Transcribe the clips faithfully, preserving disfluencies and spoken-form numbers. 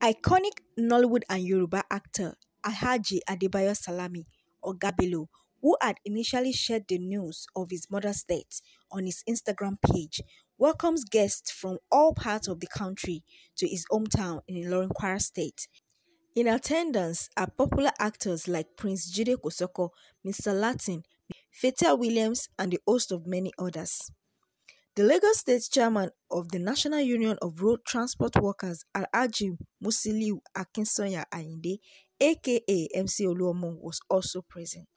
Iconic Nollywood and Yoruba actor Alhaji Adebayo Salami, Oga Bello, who had initially shared the news of his mother's death on his Instagram page, welcomes guests from all parts of the country to his hometown in Ilorin, Kwara State. In attendance are popular actors like Prince Jide Kosoko, Mister Latin, Feta Williams, and a host of many others. The Lagos State Chairman of the National Union of Road Transport Workers, Alaji Musiliu Akinsanya Ainde, aka M C Oluomo, was also present.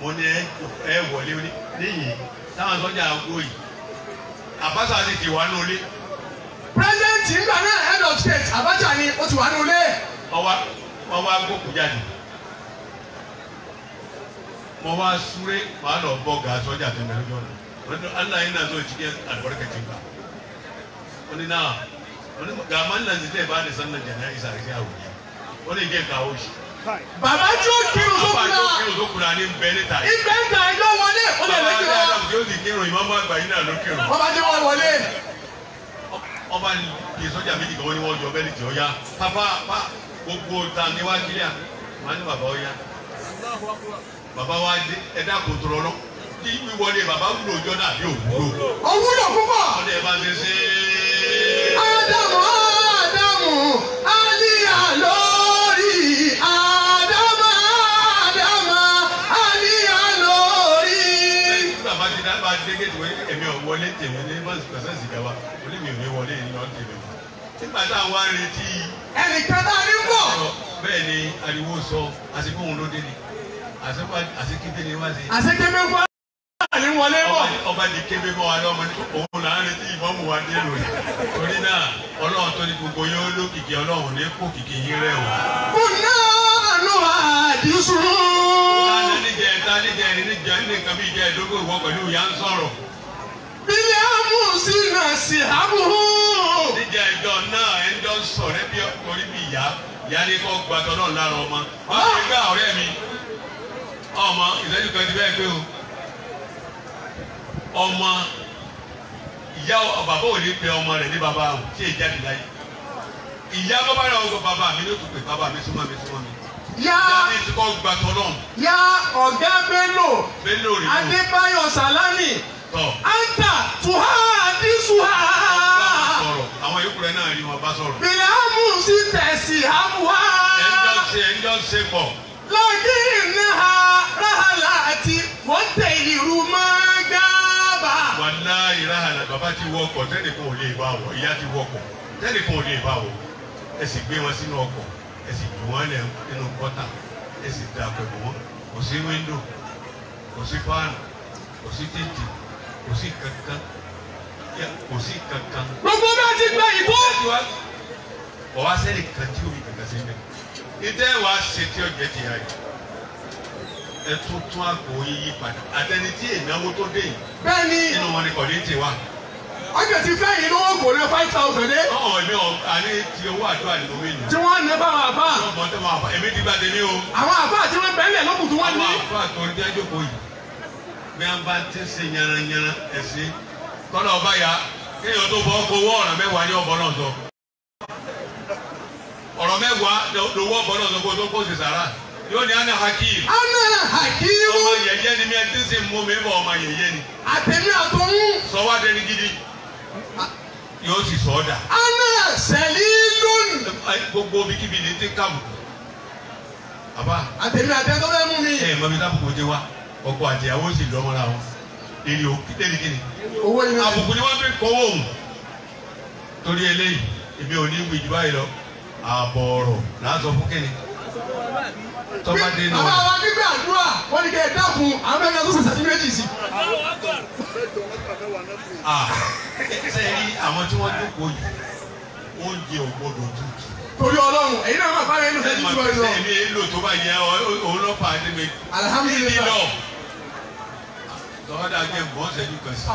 One air, what you need. Now I'm going. Abacha is the one only. President in Ghana, head of state. Abacha ni o ti wà nule. Owa, owa go kujani. Owa sure man of boga soja temelujo. But Allah ina zo chike albarka chimba. Oni na, oni gaman na zite ba de sanna jana isarike awuya. Oni ge kaoshi. Baba Joe kírun sókùnà ní bẹ́ńtà yìí. Ìbẹ́ńtà yìí ló wọlé. Bàbá Adé Adam tí ó ti kírun ìmọ̀mọ́ àgbà yìí náà ló kírun. Bàbá Adé wọ́n wọlé. Ọba kì í sọ́jà méjì kan wọ́n ní wọ́n jọ bẹ́ẹ̀lì tí ó yá. Pápá pa gbogbo ta ní wá kílíà. Màá ní bàbá ó yá. Bàbá wa ẹ̀dá kò tọrọ lọ. Kí wíwọlé bàbá wúlò jọ náà yóò wúlò. Ó wúlò púpọ̀. Ọ̀dẹ̀ bá ti ṣe é. Ádámù Ádámù Áníyà ló. Wọlé tèmi ní bọ́sùkọ̀sán ìsìnkẹwà olóògbé wọlé ní ọ̀n tèmi nígbà tá a wá ń retí. Ẹnìkan náà ní bọ̀. Bẹ́ẹ̀ ni ariwo sọ àsìkò òun ló dé ni àsìkété ni wá sí. Àsìkété wá ní wọlé bọ̀. Ọba di kébé bọ́ wa lọ́mọ ní òun là ń retí ìmọ̀mù wa dé lónìí. Torí náà Ọlọ́run tó ní gbogbo yóò lókìkí Ọlọ́run ní kó kìkì yín rẹ̀ o. Kùnà ló àdìsùn. Táni níjẹ̀ táni jẹ̀ níjẹ̀ nìkan bí ìjẹ́ ìdógó ìwọ pẹ̀lú ìyá ń sọ̀rọ̀. Bílíọ̀mù sí náà sí àbúrò. Níjà ìjọ náà ẹjọ́ ń sọ̀rẹ́ bí torí bí ìyá ìyá ní kó gbàtọ́ náà lára ọmọ. Wọ́n ti gbá ọ̀rẹ́ mi. Ọmọ ìlẹ́jú kan ti bẹ́ẹ̀ pé o. Ọmọ ìyá bàbá ò ní pe ọmọ rẹ̀ ní bàbá àwọn tí èyí jáde láyé. Ìyá bàbá rẹ̀ ọkọ̀ bàbá mi ló tún pè bàbá mi súnmọ́ mi súnmọ́ mi. Yá Yá Ọ̀gá Bello Adebayo Salami. Anta tuhadisuha. Àwọn yòókù rẹ̀ náà ni wọ́n bá sọ̀rọ̀. Bìlámù sí tẹ̀sí àmúhá. Ẹjọ́ ṣe ẹjọ́ ṣe pọ̀. Lọ́jì ní ha ráhàlà àti wọ́n tẹ ìrù máa gábà. Wàlá ìráhàlà bàbá ti wọkọ̀ tẹ́lifọ̀n ò lè bá wọ̀ ìyá ti wọkọ̀ tẹ́lifọ̀n ò lè bá wọ̀ ẹ sì gbé wọn sínú ọkọ̀ ẹ sì jù wọ́n lẹ̀ nínú gọ́tà ẹ sì dà pẹ̀lú wọn kò sí wíńdò kò sí fáànù kò sí títì. Kò sí kankan kò sí kankan. Gbogbo bá ti gba ìbò. Ọ̀wá sẹ́ni kan tí omi kankan sí mẹ́. Ìdẹ́ wa ṣe tí ọ̀jẹ̀ ti yá yìí. Ẹ tún tún àpò yíyí padà. Àtẹni tí ìnáwó tó dé yìí. Bẹ́ẹ̀ni. Inú wọn ni kọ̀dé ti wá. Ọjọ́ ti fẹ́ yìí lówó kò lọ five thousand dé. Ọ̀hún ẹ̀mí ọ̀ àní ti owó àdúrà nínú mi nù. Tí wọ́n ń ná bá àwọn àbá. Ọmọ tó máa bá èmi ti gbàdé ní o. Àwọn àbá àti wọn bẹ̀rẹ̀ lọ́kùn tó wá ní. Àwọn àbá àtọ̀ ní ajókòó yìí. Bí a bá ti ṣe yanayana ẹ̀sìn tọ́lá ọba ya kéèyàn tó bọ́ kó wọ́ ọ̀rọ̀ mẹ́wàá ní ọ̀bọ̀ náà sọ. Ọ̀rọ̀ mẹ́wàá lówó ọ̀bọ̀ náà sọ kó tó kó sì sàrà. Yóò ní Ana Hakim. Ana Hakim. Ọmọ yẹyẹ ni mi ẹtí sì mú mi bọ̀ ọmọ yẹyẹ ni. Àtẹ̀mí àtọ́mú. Sọ wá dẹni gidi. Yóò sì sọ ọ́dà. Ana Sẹ̀lí lónìí. Gbogbo bíkíbi ni ti kàwù. Àbá. Àtẹ̀mí àtẹ́tọ́ bẹ́ẹ̀ mú mi. Ẹ mọ̀mí tábùkù jẹ wá. Ọkọ àti ìyàwó sì lọ́mọ ra wọn èrè òkúté ní kíni àbùkù ni wọ́n fi kọ́wọ́ òun torí eléyìí èmi ò ní wí jù báyìí lọ ààbọ̀ ọ̀rọ̀ láàzọ fún kíni tọ́ba dé náà. Àwọn àwọn gbígbé àdúrà wọ́n ní kẹ́ ẹ dákun àwọn ẹgbẹ́ tó sẹ̀sẹ̀ sí méjì sí. Ṣé rí àwọn tí wọ́n dúpọ̀ yìí oúnjẹ ò gbọdọ̀ tútù. Torí Ọlọ́run èyí náà máa bá rẹ nínú ẹni tí wọ́n lọ. Ẹ̀mí èlò tó bá yẹ òun lọ fà á dé mi. Alhamdulillah. Tọ́wọ́dà jẹ́ bọ́ sẹ́jú kan sí.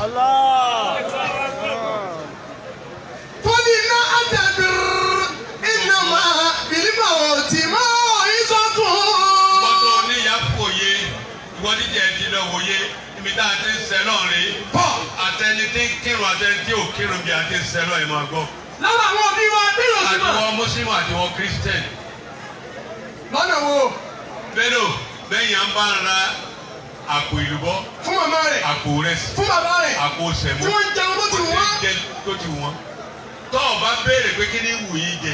Fọ́lì iná àtẹ̀dùrú iná máa bìlímọ̀ òtí máa ìsọ̀tún. Bọ́tọ̀ oníyà fòye, ìwọ dídì ẹ̀dí lọ wòye, ibi tá a ti ń sẹ́ náà rí. Àtẹni tí ń kírun àtẹni tí ò kírun bí a ti ń sẹ́ náà ẹ̀ máa gbọ́. Lára àwọn òbí wa bí yóò sì mọ̀. Àtiwọ́ mùsùlùmí àtiwọ́ kírísítẹ́nì. Lọ́nà wo? Bello bẹ́yìn à ń bá ra àpò ìlúbọ́. Fún màmá rẹ̀. Àpò rẹsì. Fún bàbá rẹ̀. Àpò sẹ̀mó. Tí wọ́n ń jẹun tó ti wọ́n. Ó ti jẹ tó ti wọ́n. Tọ́ ọ bá béèrè pé kí ni wù yín jẹ?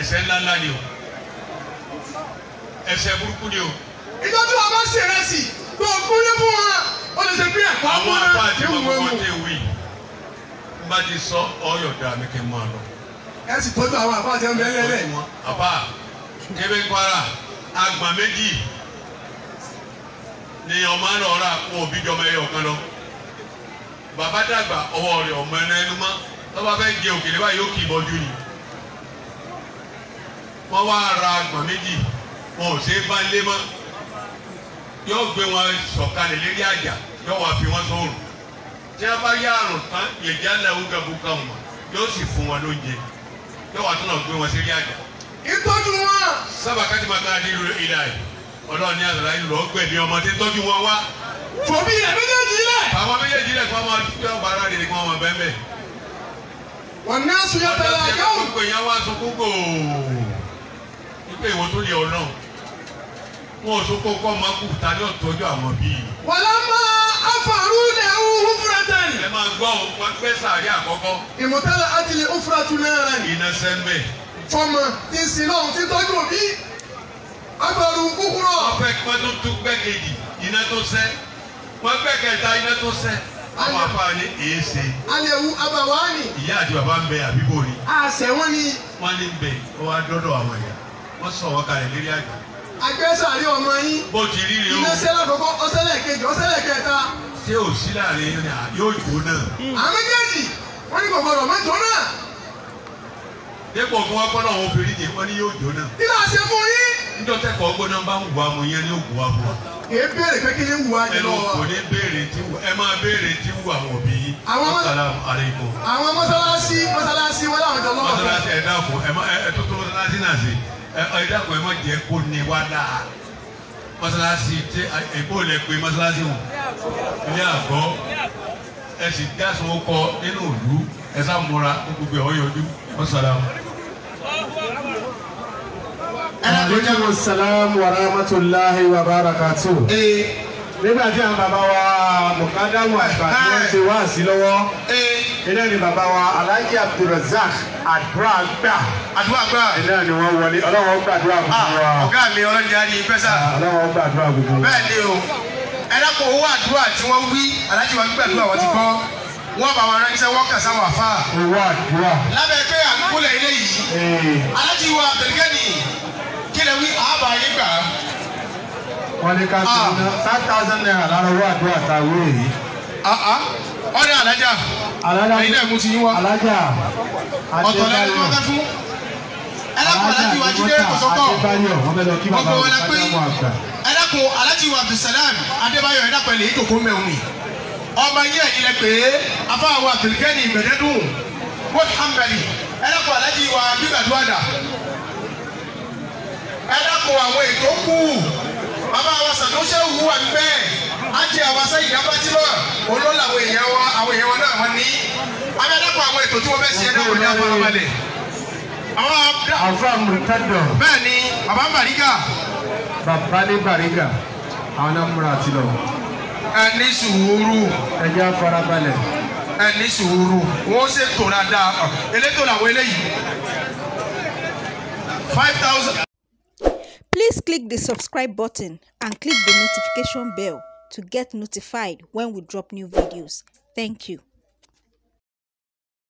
Ẹ̀ṣẹ̀ ńlá ńlá ni o. Ẹ̀ṣẹ̀ burúkú ni o. Ìtọ́jú wa bá ṣe rẹsì tó kúnlé fún wa. Ó lè ṣe bí ẹ̀kọ́ àwọn ọmọ rẹ̀ bá ti sọ ọyọ dà mí kí n máa lọ. Ẹ sì tọ́jú àwọn àbá àti ọmọ ẹlẹ́lẹ́. Àbá kébé Kwara àgbà méjì ni ọmọ náà rà fún òbí jọmọ ẹyọ kan lọ. Bàbá dàgbà ọwọ́ rẹ̀ ọmọ ẹnu mọ́ tó bá fẹ́ jẹ òkèlè báyìí yóò kì í bọ́jú ni. Wọ́n wá ra àgbọ̀n méjì wọn ò ṣe é bá lé mọ́. Yóò gbé wọn sọ̀kalẹ̀ lérí àjà yóò wá fi wọn sóòrùn. Tí wọ́n bá yá àrùn tán yèjá lẹ́wọ́ gẹ̀bùkà wọn yóò sì fún wọn lóúnjẹ. Yóò wá tún náà gbé wọn sí rí àjà. Ìtọ́jú wọn. Sábà kájí máa ká adé ìlà yìí. Ọlọ́run ní àgbàlá ìlú ọgbẹ́ ni ọmọ tí tọ́jú wọn wá. Fòmí ilẹ̀ méjèèjì lẹ̀. Àwọn méjèèjì lẹ̀ fún ọmọ tó ń bára rẹ̀ ni wọ́n mọ̀ bẹ́ẹ̀ bẹ́ẹ̀. Wọ́n ní àṣùyọ tẹ̀lé àjọ. Wọ́n pè yẹn wá sunkún kò. Wípé ìwọ tó lè ọ̀nà. Wọ́n ò sunkún kọ́ máa kú ta ní ọ̀tọ́jú àwọn bíi. Wọ́n lọ máa afàrú ilẹ̀ òhun fúratẹ̀lì. Ẹ máa gbọ́ wọn pẹ́ sàárẹ̀ àkọ́kọ́. Ìmọ̀tẹ́lẹ̀ ájílẹ̀ ó fúratù náà rẹ̀. Ìnáṣẹ́ ń bẹ̀. Fọ́mọ ti sin náà ti tọ́jú òbí. Agbọ̀rù kúkúrọ̀. Wọ́n fẹ́ kí wọ́n tó tún gbẹ́kejì iná tó sẹ́. Wọ́n gbẹ́kẹta iná tó sẹ́. Àwọn afáàní èé ṣe. Àlẹ̀wù Abàwáàní. Ìyá àti bàbá ń bẹ àbíbò ni. Àṣẹ wọn ni. Wọ́n ní bẹ̀ ó wá dọ́dọ̀ àwọn ẹ̀yà. Wọ́n sọ wọn kalẹ̀ lérí àgbà. Àgbẹ̀sàrí ọmọ yín. Bó ti rí rí o. Iná sẹ́lá kọ́kọ́ ọ̀sẹ̀lẹ̀ kejì ọ̀sẹ̀lẹ̀ kẹta. Ṣé ò sí láàrin yóò jò náà? Àwọn méjèèjì wọ́n ní gbọ̀gbọ̀rọ̀ mẹ́jọ náà. Dépò kí wọ́n kọ́ náà wọ́n fi ríje wọ́n ní yóò jò náà. Kí láà ṣe fún yín? Níjọ́ tẹ́kọ̀ọ́ gbóná bá ń wù amú yẹn ní ògùn amú wa. Èé béèrè pé kí ni wù ayé lọ wa. Ẹ lọ kò ní béèrè tí wù ẹ máa béèrè tí wù àwọn òbí yìí. Àwọn mọ́sálásí mọ́sálásí wọ́n láwọn jọ lọ́wọ́. Mọ́sálásí ẹ dákun ẹ má ẹ tó tó mọ́sálásí náà sí ẹ dákun ẹ má jẹ́ kó ní wá dáa. Mọ́sálásí tí èkó lẹ pé mọ́sálásí wù ní àgọ́ ẹ sì dásun kọ nínú òlú ẹ sá múra gbogbo ẹ̀ ọ̀yọ́jú mọ́sálásí. Aleykum salaam wa rahmatulahi wa barakatuh. Nígbà tí àwọn bàbá wa mọ̀kádàmù àgbàdo ti wá sí lọ́wọ́. Iná ni bàbá wa Alhaji Abdulrazak àdúrà gbà. Àdúrà gbà. Iná ni wọ́n wọlé ọlọ́wọ́ gbàdúrà gbogbo wa. Ọ̀gá mi ọlọ́jà ni pẹ́sà. Ọlọ́wọ́ gbàdúrà gbogbo wa. Bẹ́ẹ̀ ni o, ẹ̀dàpọ̀ owó àdúrà tí wọ́n wí Alhaji wa gbàdúrà wọ́n ti kọ́. Wọ́n bá wọn ránṣẹ́ wọ́n kà sáwọn àfà. Owó àdúrà. Lábẹ́ pé àgbólẹ̀ ilé yìí. Alhaji wa Abdulgani. Wọ́n ní ká tó ná five thousand naira lára owó àdúrà àtàwé èyí. Ọ̀rẹ́ alájà ẹ̀yin náà mú ti yín wá. Alájà ọ̀tọ̀lẹ́ni wọ́n fẹ́ fún. Ẹlẹ́kùn Alhaji wa Jide Kosoko. Gbogbo wọn la pé ẹlẹ́kùn Alhaji wa Abdulsalami Adebayo ẹ̀dàpọ̀ ẹ̀lẹ́ ìkòkò mẹ́wùn mi. Ọmọ yín ẹ̀yin lẹ pé afáwọn Abdulgani Mẹ̀dẹ́dùn Wọ́n Hambali ẹlẹ́kùn Alhaji wa Bíbàdúwàdà ẹlẹ́kùn àwọn ètò kù bàbá wa sàdúnṣe wù wà bẹ́ẹ̀ á jẹ àwọn sẹ́yìn abájímọ̀ olóòlà àwọn èèyàn wa àwọn èèyàn wa náà wọ́n ní. àmì ẹ̀dẹ́kun àwọn ètò tí wọ́n fẹ́ ṣe ẹ̀dá wò ní afárabalẹ̀. àwọn afram rìkádọ̀. bẹ́ẹ̀ ni bàbá ń bàrígà. bàbá ní bàrígà àwọn náà múra àti lọ. ẹ ní sùúrù. ẹ jẹ́ afárabalẹ̀. ẹ ní sùúrù. wọ́n ṣe tò dáadáa elétò làwọn eléyìí. five thousand. Please click the subscribe button and click the notification bell to get notified when we drop new videos. Thank you.